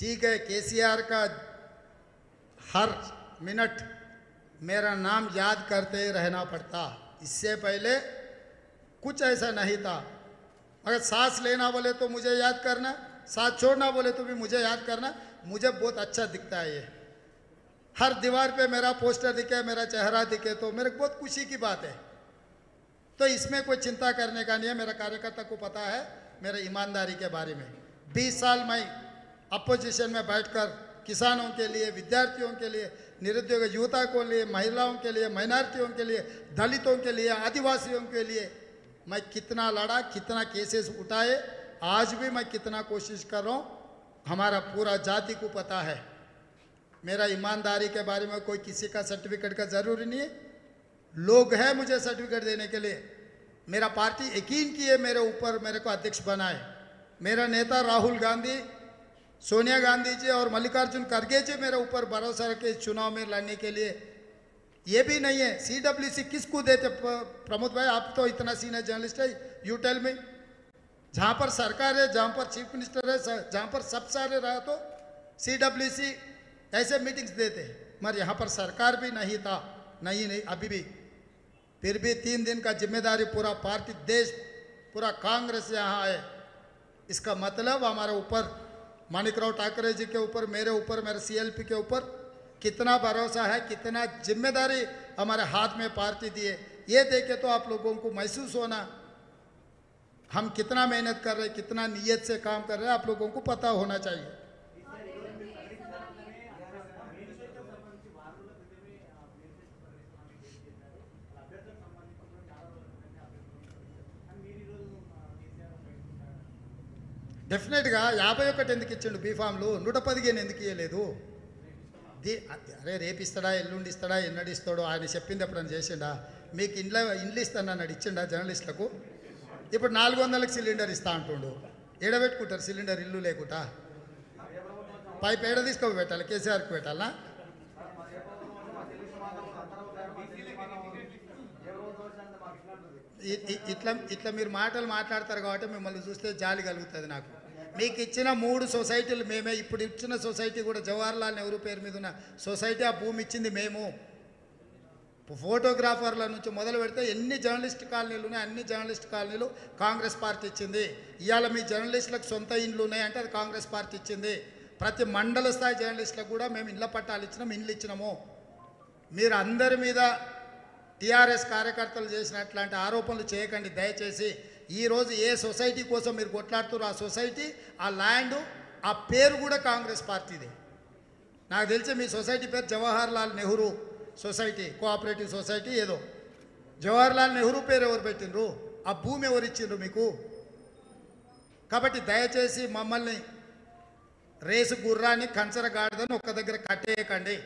ठीक है, केसीआर का हर मिनट मेरा नाम याद करते ही रहना पड़ता। इससे पहले कुछ ऐसा नहीं था, मगर सांस लेना बोले तो मुझे याद करना, सांस छोड़ना बोले तो भी मुझे याद करना। मुझे बहुत अच्छा दिखता है ये, हर दीवार पे मेरा पोस्टर दिखे, मेरा चेहरा दिखे तो मेरे को बहुत खुशी की बात है। तो इसमें कोई चिंता करने का नहीं है। मेरा कार्यकर्ता को पता है मेरे ईमानदारी के बारे में। 20 साल मैं अपोजिशन में बैठकर किसानों के लिए, विद्यार्थियों के लिए, निरुद्योग युवा के लिए, महिलाओं के लिए, माइनॉरिटियों के लिए, दलितों के लिए, आदिवासियों के लिए मैं कितना लड़ा, कितना केसेस उठाए, आज भी मैं कितना कोशिश कर रहा हूँ, हमारा पूरा जाति को पता है। मेरा ईमानदारी के बारे में कोई किसी का सर्टिफिकेट का ज़रूरी नहीं है। लोग हैं मुझे सर्टिफिकेट देने के लिए। मेरा पार्टी यकीन किए मेरे ऊपर, मेरे को अध्यक्ष बनाए। मेरा नेता राहुल गांधी, सोनिया गांधी जी और मल्लिकार्जुन खड़गे जी मेरे ऊपर भरोसा रखे चुनाव में लड़ने के लिए। ये भी नहीं है CWC किसको देते। प्रमोद भाई आप तो इतना सीनियर जर्नलिस्ट है, यूटेल में जहाँ पर सरकार है, जहाँ पर चीफ मिनिस्टर है, जहाँ पर सब सारे रहा तो CWC ऐसे मीटिंग्स देते हैं, मगर यहाँ पर सरकार भी नहीं था, नहीं अभी भी। फिर भी 3 दिन का जिम्मेदारी पूरा पार्टी, देश, पूरा कांग्रेस यहाँ आए। इसका मतलब हमारे ऊपर, मानिकराव ठाकरे जी के ऊपर, मेरे ऊपर, मेरे CLP के ऊपर कितना भरोसा है, कितना जिम्मेदारी हमारे हाथ में पार्टी दी है। ये देखे तो आप लोगों को महसूस होना हम कितना मेहनत कर रहे हैं, कितना नियत से काम कर रहे हैं, आप लोगों को पता होना चाहिए। डेफिनेट 51 బీఫామ్లు 115 ఎందుకు ఇయ్యలేదు? అరే రేపిస్తాడా, ఎల్లుండి ఇస్తాడా, ఎన్నడు ఇస్తాడో ఆయన చెప్పింది ఎప్పుడైనా చేసిండా? మీకు ఇండ్లు ఇస్తాను అన్నాడు, ఇచ్చిండా జర్నలిస్టులకు? ఇప్పుడు 400కి సిలిండర్ ఇస్తా అంటుండు, ఏడబెట్టుకుంటారు సిలిండర్ ఇల్లు లేకుండా? పైపు ఏడ తీసుకొని పెట్టాలి? కేసీఆర్కి పెట్టాలనా? ఇట్లా ఇట్లా మీరు మాటలు మాట్లాడతారు కాబట్టి మిమ్మల్ని చూస్తే జాలి కలుగుతుంది నాకు. మీకు ఇచ్చిన 3 సొసైటీలు మేమే, ఇప్పుడు ఇచ్చిన సొసైటీ కూడా జవాహర్లాల్ నెహ్రూ పేరు మీద ఉన్న సొసైటీ, ఆ భూమి ఇచ్చింది మేము. ఫోటోగ్రాఫర్ల నుంచి మొదలు పెడితే ఎన్ని జర్నలిస్ట్ కాలనీలు ఉన్నాయి, అన్ని జర్నలిస్ట్ కాలనీలు కాంగ్రెస్ పార్టీ ఇచ్చింది. ఇవాళ మీ జర్నలిస్టులకు సొంత ఇండ్లు ఉన్నాయంటే అది కాంగ్రెస్ పార్టీ ఇచ్చింది. ప్రతి మండల స్థాయి జర్నలిస్టులకు కూడా మేము ఇళ్ల పట్టాలు ఇచ్చినాము, ఇండ్లు ఇచ్చినాము. మీరు అందరి మీద TRS కార్యకర్తలు చేసినట్లాంటి ఆరోపణలు చేయకండి దయచేసి. ఈరోజు ఏ సొసైటీ కోసం మీరు కొట్లాడుతారో ఆ సొసైటీ, ఆ ల్యాండ్, ఆ పేరు కూడా కాంగ్రెస్ పార్టీదే. నాకు తెలిసి మీ సొసైటీ పేరు Jawaharlal Nehru society, cooperative society ఏదో. జవహర్లాల్ నెహ్రూ పేరు ఎవరు పెట్టిండ్రు? ఆ భూమి ఎవరు ఇచ్చిండ్రు మీకు? కాబట్టి దయచేసి మమ్మల్ని రేసు గుర్రాన్ని కంచరగాడిదని ఒక్క దగ్గర కట్టేయకండి.